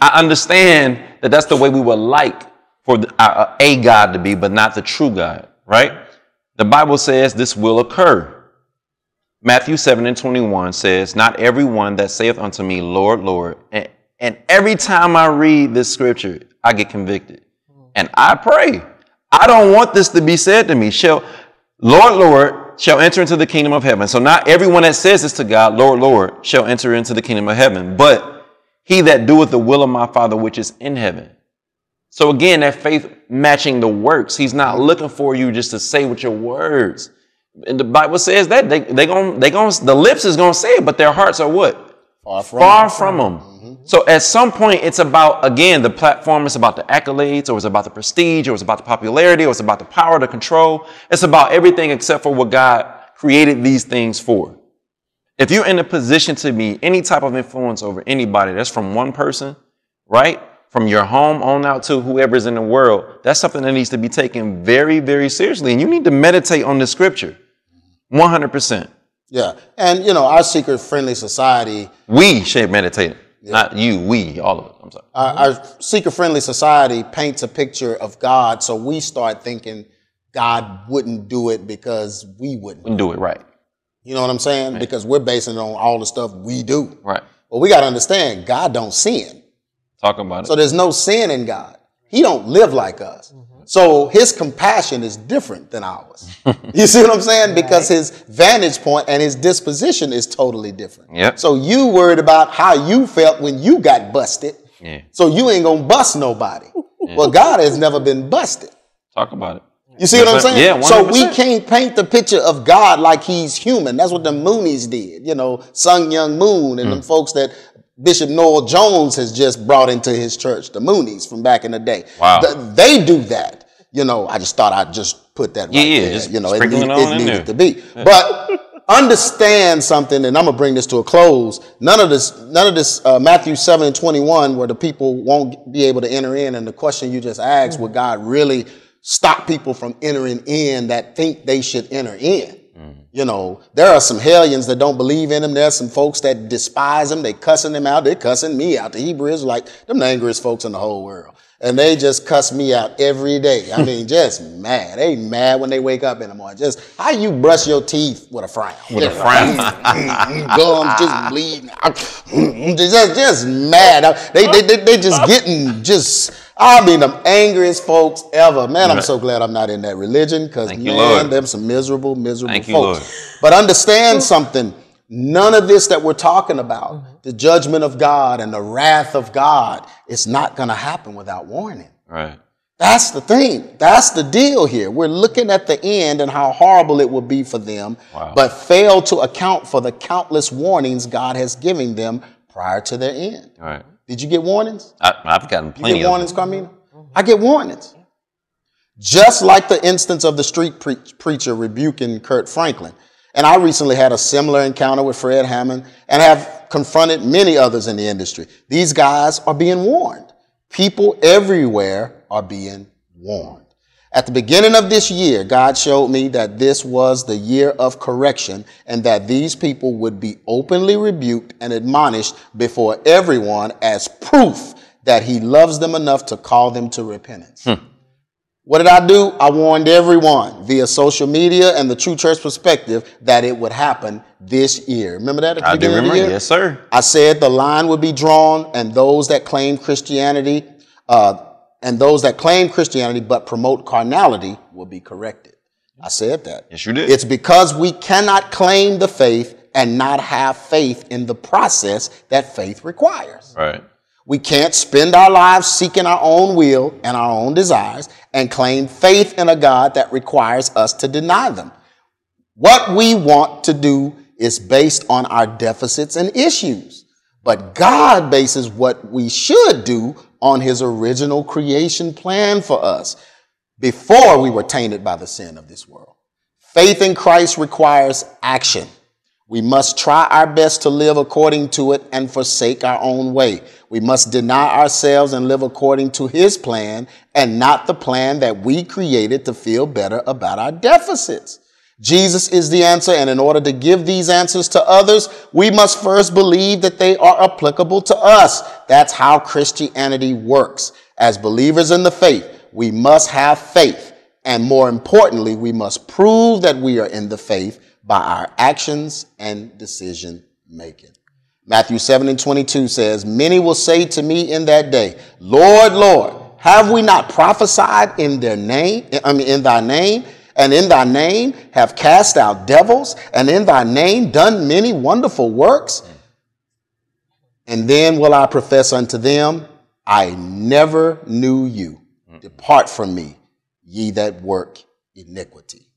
I understand that that's the way we would like for a God to be, but not the true God, right? The Bible says this will occur. Matthew 7:21 says, not everyone that saith unto me, Lord, Lord, and every time I read this scripture, I get convicted. And I pray, I don't want this to be said to me. Lord, Lord, shall enter into the kingdom of heaven. So not everyone that says this to God, Lord, Lord, shall enter into the kingdom of heaven, but he that doeth the will of my Father, which is in heaven. So again, that faith matching the works. He's not looking for you just to say with your words. And the Bible says that the lips is going to say it, but their hearts are what? Far from them. So at some point, it's about, again, the platform is about the accolades, or it's about the prestige, or it's about the popularity, or it's about the power, the control. It's about everything except for what God created these things for. If you're in a position to be any type of influence over anybody, that's from one person, right? From your home on out to whoever's in the world, that's something that needs to be taken very, very seriously. And you need to meditate on the scripture 100%. Yeah. And, you know, our seeker-friendly society. We should meditate. Yeah. Not you, we, all of it. I'm sorry. Our seeker-friendly society paints a picture of God, so we start thinking God wouldn't do it because we wouldn't do it right. You know what I'm saying? Right. Because we're basing it on all the stuff we do. Right. But we got to understand, God don't sin. Talk about it. So there's no sin in God. He don't live like us. So his compassion is different than ours. You see what I'm saying? Because his vantage point and his disposition is totally different. Yep. So you worried about how you felt when you got busted. Yeah. So you ain't going to bust nobody. Yeah. Well, God has never been busted. Talk about it. You see what I'm saying? Yeah, 100%. So we can't paint the picture of God like he's human. That's what the Moonies did. You know, Sung Young Moon and them folks that Bishop Noel Jones has just brought into his church, the Moonies from back in the day. Wow. They do that. You know, I just thought I'd just put that right there. Just you know, it needed to be. Yeah. But understand something, and I'm going to bring this to a close. None of this Matthew 7:21, where the people won't be able to enter in, and the question you just asked, will God really stop people from entering in that think they should enter in? You know, there are some hellions that don't believe in him. There are some folks that despise him. They cussing them out. They cussing me out. The Hebrew Israelite, them the angriest folks in the whole world. And they just cuss me out every day. I mean, just mad. They mad when they wake up in the morning. Just how you brush your teeth with a frown. With a frown. Gums just bleeding. Just mad. They just getting just... I mean, the angriest folks ever. Man, I'm so glad I'm not in that religion because, man, them some miserable, miserable folks. But understand something. None of this that we're talking about, the judgment of God and the wrath of God, it's not going to happen without warning. Right. That's the thing. That's the deal here. We're looking at the end and how horrible it will be for them, but fail to account for the countless warnings God has given them prior to their end. Right. Did you get warnings? I've gotten plenty. You get warnings, Carmina? I get warnings. Just like the instance of the street preacher rebuking Kirk Franklin. And I recently had a similar encounter with Fred Hammond and have confronted many others in the industry. These guys are being warned. People everywhere are being warned. At the beginning of this year, God showed me that this was the year of correction and that these people would be openly rebuked and admonished before everyone as proof that he loves them enough to call them to repentance. What did I do? I warned everyone via social media and the True Church Perspective that it would happen this year. Remember that? I do remember. Yes, sir. I said the line would be drawn, and those that claim Christianity, but promote carnality will be corrected. I said that. Yes, you did. It's because we cannot claim the faith and not have faith in the process that faith requires. Right. We can't spend our lives seeking our own will and our own desires and claim faith in a God that requires us to deny them. What we want to do is based on our deficits and issues, but God bases what we should do on his original creation plan for us before we were tainted by the sin of this world. Faith in Christ requires action. We must try our best to live according to it and forsake our own way. We must deny ourselves and live according to his plan and not the plan that we created to feel better about our deficits. Jesus is the answer, and in order to give these answers to others, we must first believe that they are applicable to us. That's how Christianity works. As believers in the faith, we must have faith, and more importantly, we must prove that we are in the faith by our actions and decision making. Matthew 7:22 says, "Many will say to me in that day, Lord, Lord, have we not prophesied in their name? In thy name, and in thy name have cast out devils, and in thy name done many wonderful works? And then will I profess unto them, I never knew you. Depart from me, ye that work iniquity."